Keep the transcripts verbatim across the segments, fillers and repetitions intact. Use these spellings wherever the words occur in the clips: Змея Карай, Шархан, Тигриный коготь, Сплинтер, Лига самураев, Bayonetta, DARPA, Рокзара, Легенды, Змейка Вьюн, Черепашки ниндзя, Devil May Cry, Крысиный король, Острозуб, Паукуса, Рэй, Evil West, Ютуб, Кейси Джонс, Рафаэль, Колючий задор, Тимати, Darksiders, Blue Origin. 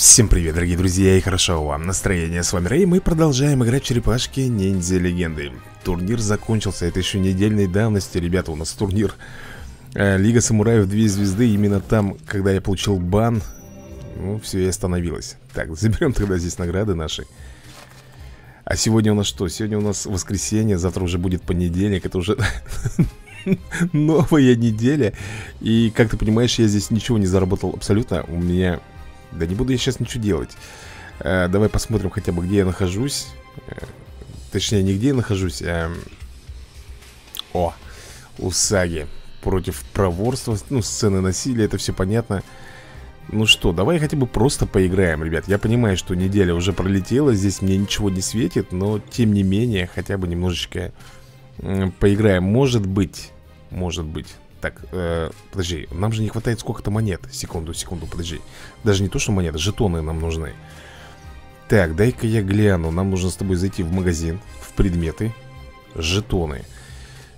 Всем привет, дорогие друзья, и хорошо вам настроение. С вами Рэй, мы продолжаем играть в Черепашки ниндзя легенды. Турнир закончился, это еще недельной давности, ребята, у нас турнир э, Лига самураев две звезды. Именно там, когда я получил бан, ну, все и остановилось. Так, заберем тогда здесь награды наши. А сегодня у нас что? Сегодня у нас воскресенье, завтра уже будет понедельник, это уже... новая неделя. И, как ты понимаешь, я здесь ничего не заработал абсолютно. У меня... Да не буду я сейчас ничего делать. а, Давай посмотрим хотя бы, где я нахожусь. а, Точнее, не где я нахожусь, а... О, Усаги против проворства. Ну, сцены насилия, это все понятно. Ну что, давай хотя бы просто поиграем, ребят. Я понимаю, что неделя уже пролетела, здесь мне ничего не светит, но, тем не менее, хотя бы немножечко поиграем, может быть. Может быть. Так, э, подожди, нам же не хватает сколько-то монет. Секунду, секунду, подожди. Даже не то, что монеты, жетоны нам нужны. Так, дай-ка я гляну. Нам нужно с тобой зайти в магазин, в предметы, жетоны.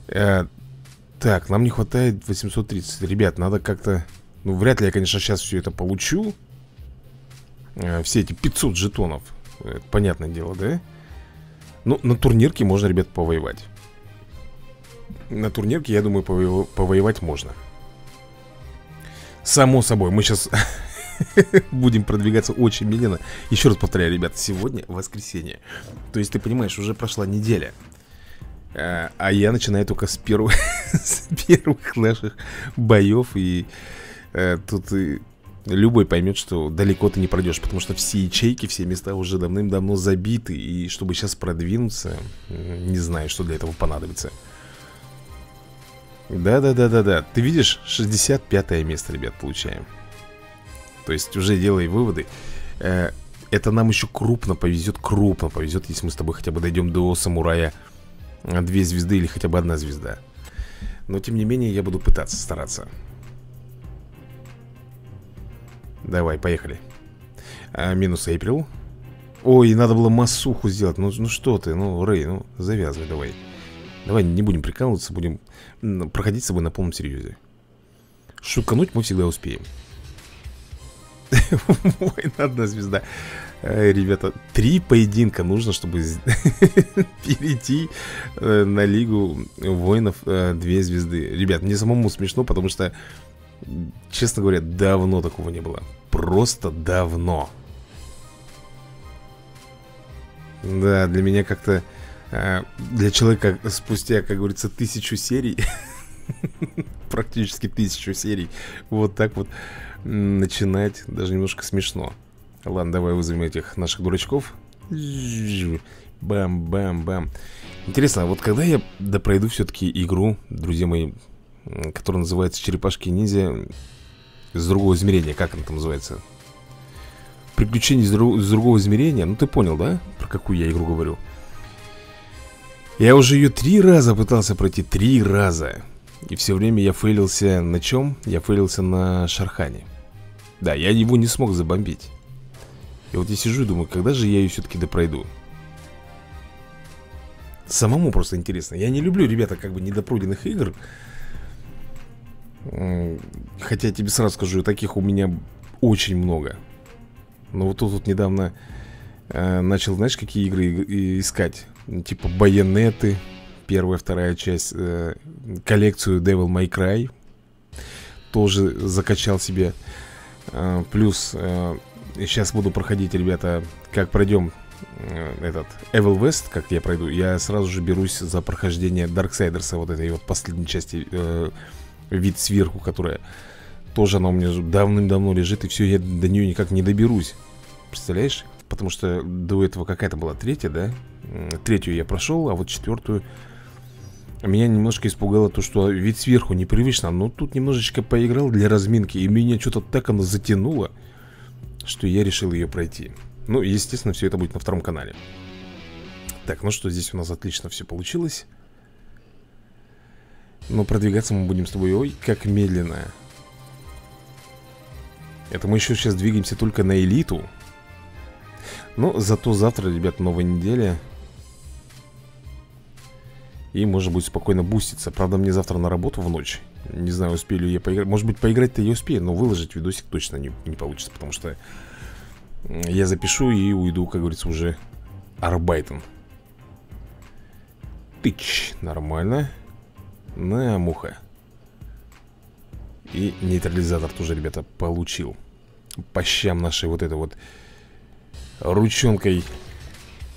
э, Так, нам не хватает восемьсот тридцать. Ребят, надо как-то... Ну, вряд ли я, конечно, сейчас все это получу. э, Все эти пятьсот жетонов, это понятное дело, да? Ну, на турнирке можно, ребят, повоевать. На турнирке, я думаю, пово... повоевать можно. Само собой, мы сейчас будем продвигаться очень медленно. Еще раз повторяю, ребят, сегодня воскресенье. То есть, ты понимаешь, уже прошла неделя. А, а я начинаю только с первых, с первых наших боев. И а, тут и любой поймет, что далеко ты не пройдешь. Потому что все ячейки, все места уже давным-давно забиты. И чтобы сейчас продвинуться, не знаю, что для этого понадобится. Да-да-да-да-да, ты видишь, шестьдесят пятое место, ребят, получаем. То есть уже делай выводы. Это нам еще крупно повезет, крупно повезет, если мы с тобой хотя бы дойдем до самурая две звезды или хотя бы одна звезда. Но тем не менее я буду пытаться, стараться. Давай, поехали. а, Минус Эйприл. Ой, надо было массуху сделать. Ну, ну что ты, ну, Рэй, ну завязывай, давай. Давай не будем прикалываться, будем проходить с собой на полном серьезе. Шукануть мы всегда успеем. Ой, одна звезда. Ребята, три поединка нужно, чтобы перейти на Лигу воинов две звезды. Ребят, мне самому смешно, потому что, честно говоря, давно такого не было. Просто давно. Да, для меня как-то... Для человека спустя, как говорится, тысячу серий, практически тысячу серий, вот так вот начинать даже немножко смешно. Ладно, давай вызовем этих наших дурачков. Бам-бам-бам. Интересно, вот когда я допройду все-таки игру, друзья мои, которая называется Черепашки ниндзя с другого измерения, как она там называется? Приключения с, друг... с другого измерения, ну ты понял, да, про какую я игру говорю? Я уже ее три раза пытался пройти, три раза. И все время я фейлился на чем? Я фейлился на Шархане. Да, я его не смог забомбить. И вот я сижу и думаю, когда же я ее все-таки допройду? Самому просто интересно. Я не люблю, ребята, как бы недопройденных игр. Хотя я тебе сразу скажу, таких у меня очень много. Но вот тут вот недавно начал, знаешь, какие игры искать? Типа Bayonetta, первая, вторая часть, э, коллекцию Devil May Cry тоже закачал себе. э, Плюс э, сейчас буду проходить, ребята, как пройдем э, этот Evil West, как я пройду, я сразу же берусь за прохождение Darksiders, вот этой вот последней части, э, вид сверху, которая тоже она у меня давным-давно лежит. И все, я до нее никак не доберусь. Представляешь? Потому что до этого какая-то была третья, да? Третью я прошел, а вот четвертую меня немножко испугало то, что вид сверху непривычно. Но тут немножечко поиграл для разминки, и меня что-то так оно затянуло, что я решил ее пройти. Ну, естественно, все это будет на втором канале. Так, ну что, здесь у нас отлично все получилось. Но продвигаться мы будем с тобой, ой, как медленно. Это мы еще сейчас двигаемся только на элиту. Но зато завтра, ребят, новая неделя. И можно будет спокойно буститься. Правда, мне завтра на работу в ночь. Не знаю, успею ли я поиграть. Может быть, поиграть-то я успею, но выложить видосик точно не, не получится. Потому что я запишу и уйду, как говорится, уже арбайтом. Тыч, нормально. На, муха. И нейтрализатор тоже, ребята, получил. По щам нашей вот этой вот ручонкой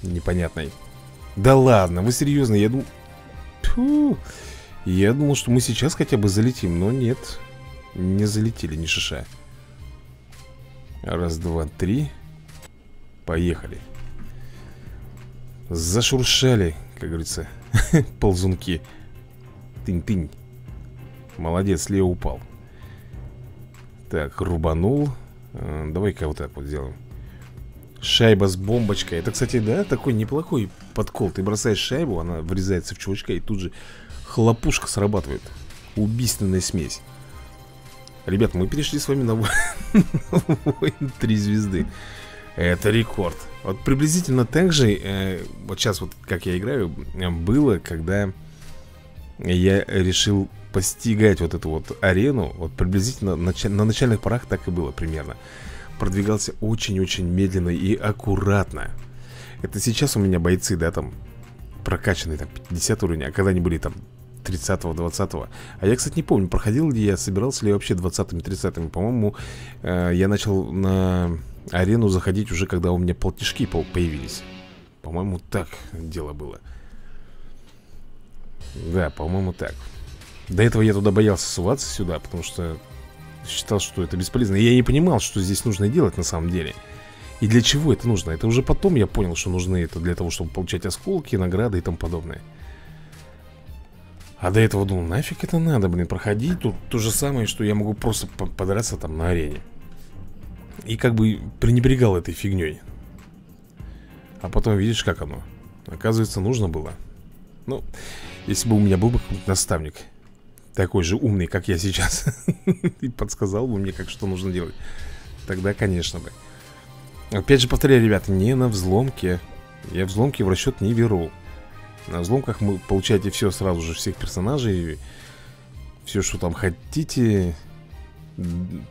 непонятной. Да ладно, вы серьезно? Я думал... Фу. Я думал, что мы сейчас хотя бы залетим, но нет. Не залетели, ни шиша. Раз, два, три. Поехали. Зашуршали, как говорится, ползунки. Тынь-тынь. Молодец, слева упал. Так, рубанул. Давай-ка вот так вот сделаем. Шайба с бомбочкой. Это, кстати, да, такой неплохой подкол. Ты бросаешь шайбу, она врезается в чувачка, и тут же хлопушка срабатывает. Убийственная смесь. Ребят, мы перешли с вами на воин три звезды. Это рекорд. Вот приблизительно так же, вот сейчас вот как я играю, было, когда я решил постигать вот эту вот арену. Вот приблизительно на начальных порах так и было примерно. Продвигался очень-очень медленно и аккуратно. Это сейчас у меня бойцы, да, там прокачанные, там, пятьдесят уровня. А когда они были, там, тридцатого, двадцатого. А я, кстати, не помню, проходил ли я, собирался ли я вообще двадцатым, тридцатым. По-моему, э, я начал на арену заходить уже, когда у меня платежки появились. По-моему, так дело было. Да, по-моему, так. До этого я туда боялся суваться сюда, потому что считал, что это бесполезно. Я не понимал, что здесь нужно делать на самом деле. И для чего это нужно? Это уже потом я понял, что нужны это для того, чтобы получать осколки, награды и тому подобное. А до этого думал, нафиг это надо, блин, проходить. Тут то же самое, что я могу просто подраться там на арене. И как бы пренебрегал этой фигней. А потом видишь, как оно. Оказывается, нужно было. Ну, если бы у меня был бы какой-то наставник такой же умный, как я сейчас, и подсказал бы мне, как что нужно делать, тогда, конечно бы. Опять же повторяю, ребята, не на взломке. Я взломки в расчет не беру. На взломках вы получаете все сразу же, всех персонажей, все, что там хотите.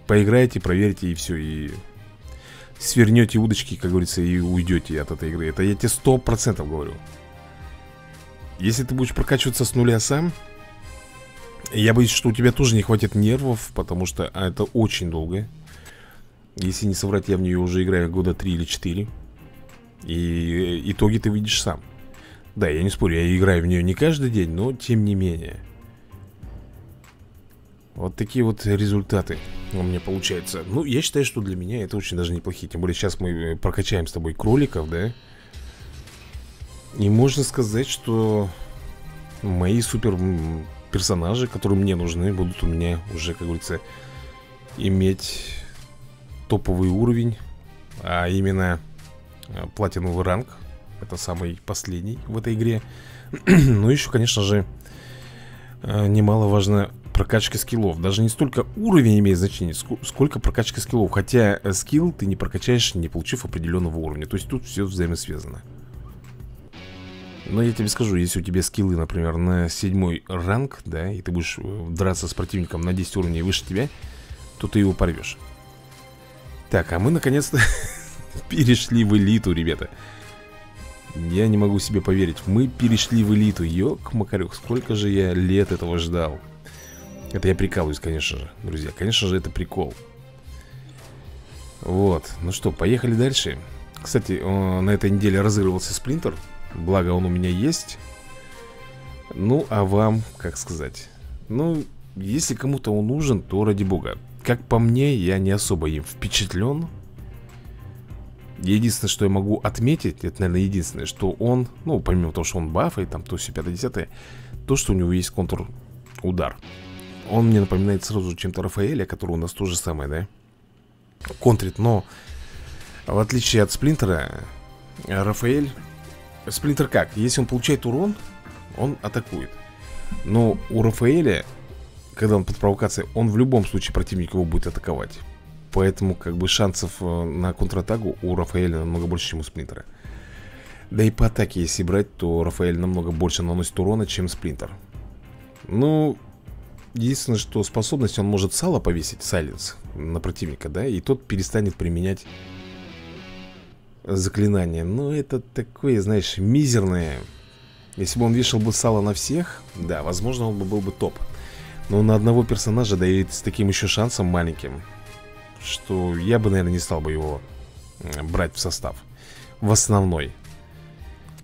Поиграете, проверите и все. И свернете удочки, как говорится, и уйдете от этой игры. Это я тебе сто процентов говорю. Если ты будешь прокачиваться с нуля сам, я боюсь, что у тебя тоже не хватит нервов, потому что а, это очень долго. Если не соврать, я в нее уже играю года три или четыре. И итоги ты видишь сам. Да, я не спорю, я играю в нее не каждый день, но тем не менее. Вот такие вот результаты у меня получаются. Ну, я считаю, что для меня это очень даже неплохие. Тем более сейчас мы прокачаем с тобой кроликов, да? И можно сказать, что мои супер... персонажи, которые мне нужны, будут у меня уже, как говорится, иметь топовый уровень, а именно платиновый ранг. Это самый последний в этой игре. Но еще, конечно же, немаловажно прокачка скиллов. Даже не столько уровень имеет значение, сколько прокачка скиллов. Хотя скилл ты не прокачаешь, не получив определенного уровня. То есть тут все взаимосвязано. Но я тебе скажу, если у тебя скиллы, например, на седьмой ранг, да, и ты будешь драться с противником на десять уровней выше тебя, то ты его порвешь. Так, а мы наконец-то перешли в элиту, ребята. Я не могу себе поверить, мы перешли в элиту. Ёк-макарёк, сколько же я лет этого ждал. Это я прикалываюсь, конечно же, друзья. Конечно же, это прикол. Вот, ну что, поехали дальше. Кстати, на этой неделе разыгрывался Сплинтер. Благо он у меня есть. Ну, а вам, как сказать. Ну, если кому-то он нужен, то ради бога. Как по мне, я не особо им впечатлен. Единственное, что я могу отметить, это, наверное, единственное, что он, ну, помимо того, что он бафает, там, то все пятое-десятое, то, что у него есть контрудар. Он мне напоминает сразу чем-то Рафаэля, который у нас то же самое, да? Контрит, но в отличие от Сплинтера, Рафаэль... Сплинтер как? Если он получает урон, он атакует. Но у Рафаэля, когда он под провокацией, он в любом случае противник его будет атаковать. Поэтому как бы шансов на контратаку у Рафаэля намного больше, чем у Сплинтера. Да и по атаке, если брать, то Рафаэль намного больше наносит урона, чем Сплинтер. Ну, единственное, что способность, он может сало повесить, сайленс, на противника, да, и тот перестанет применять заклинание. Но это такое, знаешь, мизерное. Если бы он вешал бы сало на всех, да, возможно, он бы был бы топ. Но на одного персонажа, да и с таким еще шансом маленьким, что я бы, наверное, не стал бы его брать в состав. В основной.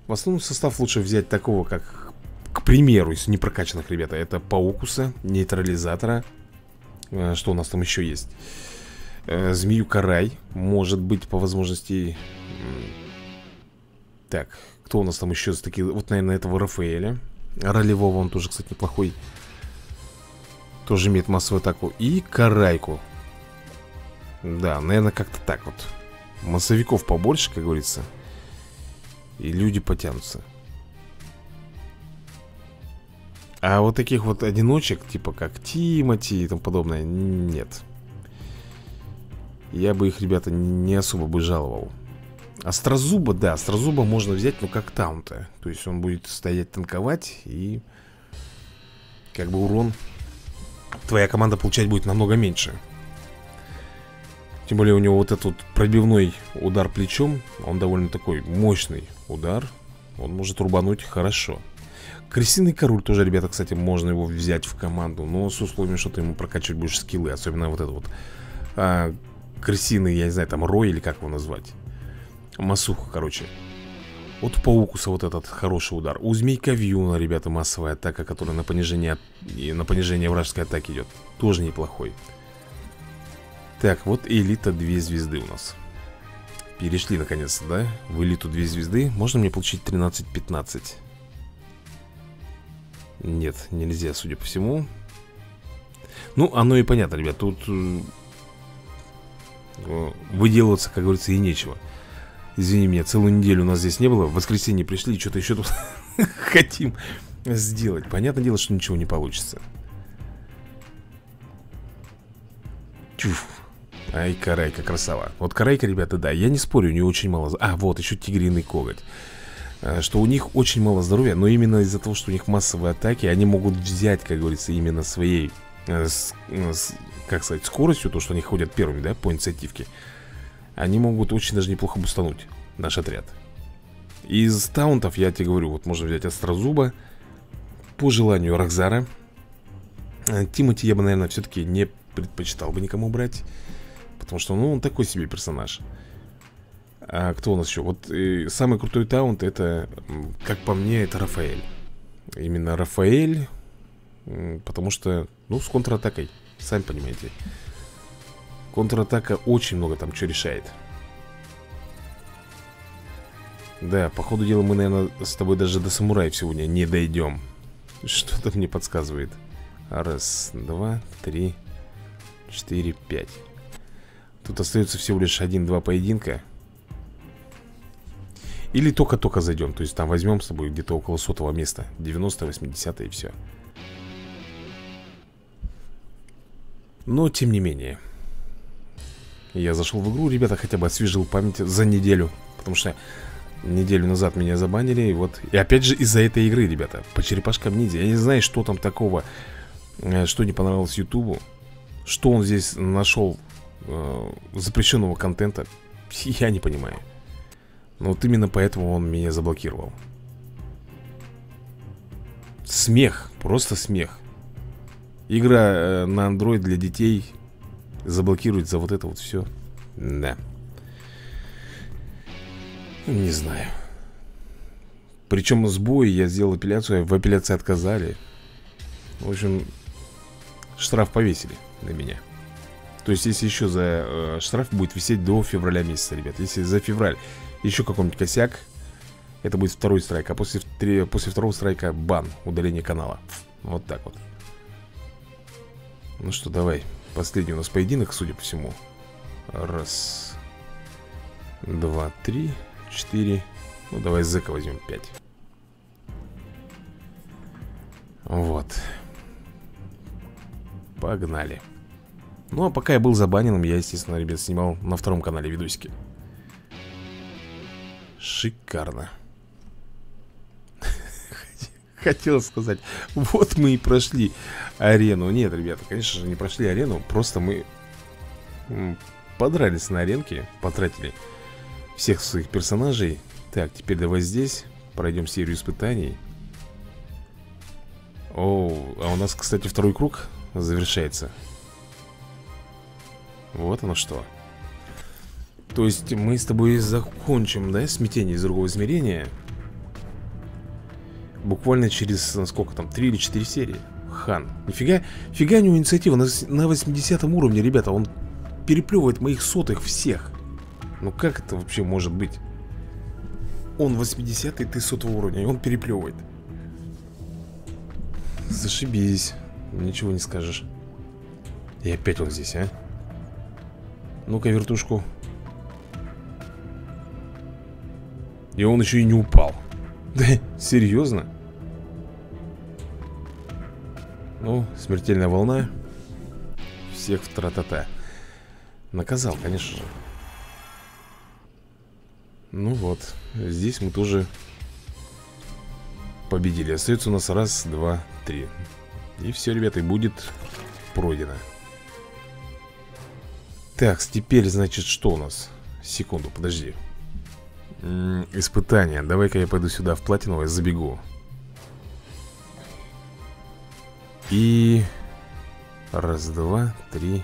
В основном состав лучше взять такого, как, к примеру, из непрокачанных, ребята, это Паукуса, нейтрализатора. Что у нас там еще есть? Змею Карай, может быть, по возможности. Так, кто у нас там еще? Такие, вот, наверное, этого Рафаэля. Ролевого, он тоже, кстати, неплохой. Тоже имеет массовую атаку. И Карайку. Да, наверное, как-то так вот. Массовиков побольше, как говорится. И люди потянутся. А вот таких вот одиночек, типа как Тимати и тому подобное, нет. Я бы их, ребята, не особо бы жаловал. Острозуба, да, Острозуба можно взять, но как таун-то. То есть он будет стоять, танковать. И как бы урон твоя команда получать будет намного меньше. Тем более у него вот этот пробивной удар плечом. Он довольно такой мощный удар. Он может рубануть хорошо. Крысиный король тоже, ребята, кстати, можно его взять в команду. Но с условием, что ты ему прокачивать будешь скиллы. Особенно вот этот вот а, крысиный, я не знаю, там Рой или как его назвать. Масуха, короче. Вот у Паукуса вот этот хороший удар. У Змейка Вьюна, ребята, массовая атака, которая на понижение, и на понижение вражеской атаки идет. Тоже неплохой. Так, вот элита две звезды у нас. Перешли, наконец-то, да? В элиту две звезды. Можно мне получить тринадцать пятнадцать? Нет, нельзя, судя по всему. Ну, оно и понятно, ребят. Тут выделываться, как говорится, и нечего. Извини меня, целую неделю у нас здесь не было. В воскресенье пришли, что-то еще тут хотим сделать. Понятное дело, что ничего не получится. Чуф. Ай, Карайка, красава. Вот Карайка, ребята, да, я не спорю, у нее очень мало... А, вот, еще Тигриный коготь. Что у них очень мало здоровья, но именно из-за того, что у них массовые атаки, они могут взять, как говорится, именно своей, э, с, э, с, как сказать, скоростью, то, что они ходят первыми, да, по инициативке. Они могут очень даже неплохо бустануть наш отряд. Из таунтов, я тебе говорю, вот можно взять Острозуба. По желанию Рокзара. Тимати я бы, наверное, все-таки не предпочитал бы никому брать. Потому что, ну, он такой себе персонаж. А кто у нас еще? Вот и самый крутой таунт, это, как по мне, это Рафаэль. Именно Рафаэль. Потому что, ну, с контратакой. Сами понимаете. Контратака очень много там что решает. Да, по ходу дела мы, наверное, с тобой даже до самураев сегодня не дойдем. Что-то мне подсказывает. Раз, два, три, четыре, пять. Тут остается всего лишь один-два поединка. Или только-только зайдем. То есть там возьмем с тобой где-то около сотого места. девяносто, восемьдесят и все. Но тем не менее. Я зашел в игру, ребята, хотя бы освежил память за неделю. Потому что неделю назад меня забанили. И вот, и опять же из-за этой игры, ребята, по черепашкам ниндзя. Я не знаю, что там такого, что не понравилось Ютубу. Что он здесь нашел э, запрещенного контента, я не понимаю. Но вот именно поэтому он меня заблокировал. Смех, просто смех. Игра э, на Android для детей... Заблокирует за вот это вот все. Да. Не знаю. Причем сбой, я сделал апелляцию. В апелляции отказали. В общем, штраф повесили на меня. То есть если еще за э, штраф будет висеть до февраля месяца, ребят. Если за февраль еще какой-нибудь косяк, это будет второй страйк. А после, три, после второго страйка бан. Удаление канала. Вот так вот. Ну что, давай. Последний у нас поединок, судя по всему. Раз, два, три, четыре. Ну, давай зэка возьмем, пять. Вот. Погнали. Ну, а пока я был забаненным, я, естественно, ребят, снимал на втором канале видосики. Шикарно. Хотел сказать, вот мы и прошли арену. Нет, ребята, конечно же, не прошли арену. Просто мы подрались на аренке, потратили всех своих персонажей. Так, теперь давай здесь пройдем серию испытаний. Оу, а у нас, кстати, второй круг завершается. Вот оно что. То есть мы с тобой закончим, да, смятение из другого измерения буквально через, сколько там, три или четыре серии. Хан, нифига, фига у него инициатива на, на восьмидесятом уровне, ребята. Он переплевывает моих сотых всех. Ну как это вообще может быть? Он восьмидесятый, ты сотого уровня, и он переплевывает. Зашибись, ничего не скажешь. И опять он здесь, а? Ну-ка, вертушку. И он еще и не упал. Да, серьезно? Ну, смертельная волна. Всех в тра-та-та. Наказал, конечно же. Ну вот, здесь мы тоже победили. Остается у нас раз, два, три. И все, ребята, и будет пройдено. Так, теперь, значит, что у нас? Секунду, подожди. М-м, испытание. Давай-ка я пойду сюда, в платиновое, забегу. И... Раз, два, три.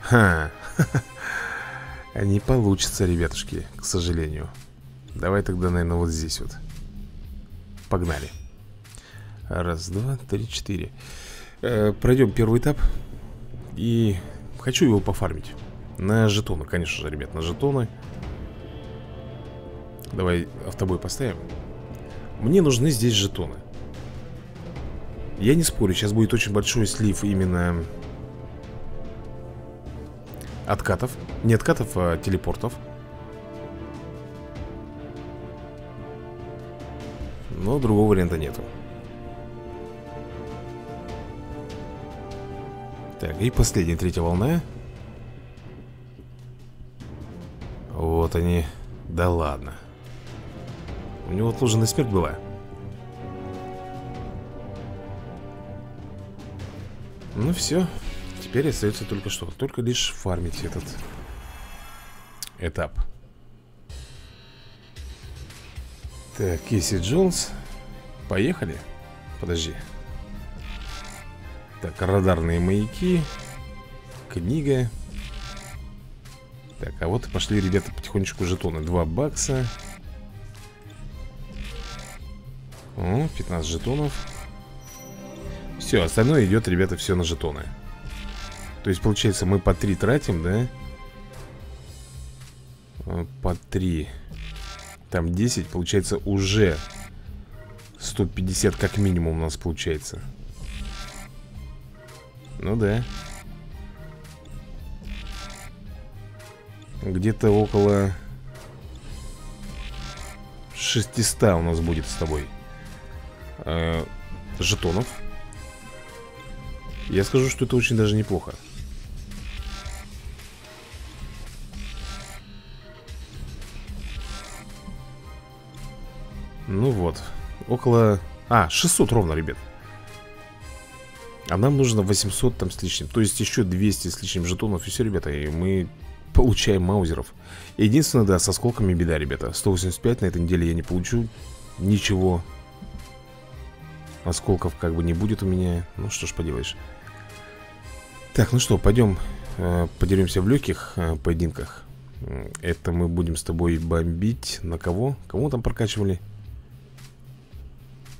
Ха! Не получится, ребятушки, к сожалению. Давай тогда, наверное, вот здесь вот. Погнали. Раз, два, три, четыре. э, Пройдем первый этап. И хочу его пофармить. На жетоны, конечно же, ребят, на жетоны. Давай автобой поставим. Мне нужны здесь жетоны. Я не спорю, сейчас будет очень большой слив именно откатов. Не откатов, а телепортов. Но другого варианта нету. Так, и последняя, третья волна. Вот они. Да ладно. У него отложенная смерть была. Ну все. Теперь остается только что. Только лишь фармить этот этап. Так, Кейси Джонс. Поехали. Подожди. Так, радарные маяки. Книга. Так, а вот пошли, ребята, потихонечку жетоны. два бакса. О, пятнадцать жетонов. Все, остальное идет, ребята, все на жетоны. То есть, получается, мы по три тратим, да? По три. Там десять, получается, уже сто пятьдесят как минимум у нас получается. Ну да. Где-то около шестисот у нас будет с тобой э, жетонов. Я скажу, что это очень даже неплохо. Ну вот, около... А, шестьсот ровно, ребят. А нам нужно восемьсот там с лишним. То есть еще двести с лишним жетонов. И все, ребята, и мы получаем маузеров. Единственное, да, со сколками беда, ребята. Сто восемьдесят пять на этой неделе я не получу ничего. Осколков как бы не будет у меня. Ну что ж поделаешь. Так, ну что, пойдем э, подеремся в легких э, поединках. Это мы будем с тобой бомбить. На кого? Кому там прокачивали?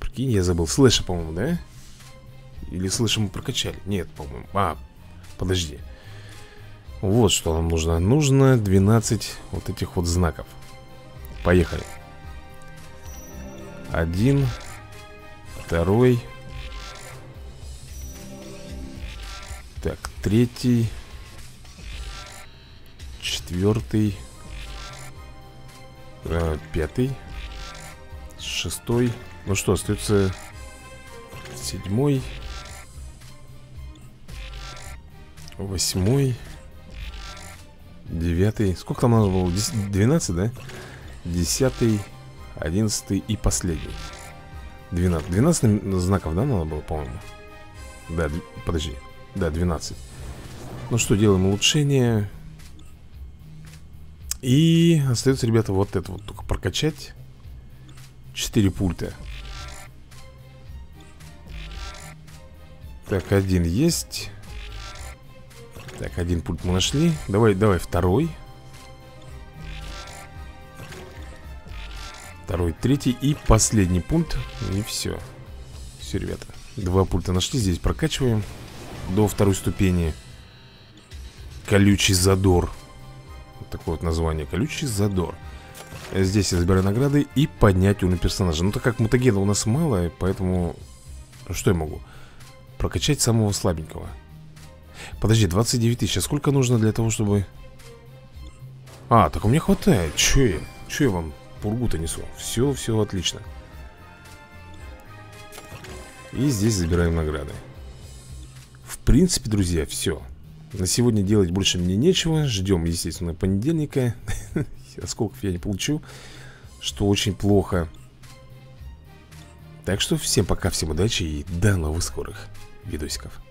Прикинь, я забыл. Слэша, по-моему, да? Или Слэша мы прокачали? Нет, по-моему. А, подожди. Вот что нам нужно. Нужно двенадцать вот этих вот знаков. Поехали. Один. Второй. Так, третий. Четвертый. Э, пятый. Шестой. Ну что, остается седьмой. Восьмой. Девятый. Сколько там надо было? двенадцать, да? Десятый, одиннадцатый и последний. двенадцать. двенадцать знаков, да, надо было, по-моему? Да, подожди. Да, двенадцать. Ну что, делаем улучшение. И остается, ребята, вот это вот только прокачать. Четыре пульта. Так, один есть. Так, один пульт мы нашли. Давай, давай, второй. Второй, третий и последний пульт. И все. Все, ребята. Два пульта нашли, здесь прокачиваем до второй ступени. Колючий задор. Вот такое вот название. Колючий задор. Здесь я забираю награды и поднять уровень персонажа. Ну так как мутагена у нас мало, поэтому... Что я могу? Прокачать самого слабенького. Подожди, двадцать девять тысяч. А сколько нужно для того, чтобы... А, так у меня хватает. Че я? Че я вам пургу-то несу? Все, все отлично. И здесь забираем награды. В принципе, друзья, все. На сегодня делать больше мне нечего. Ждем, естественно, понедельника. Осколков я не получу, что очень плохо. Так что всем пока, всем удачи и до новых скорых видосиков.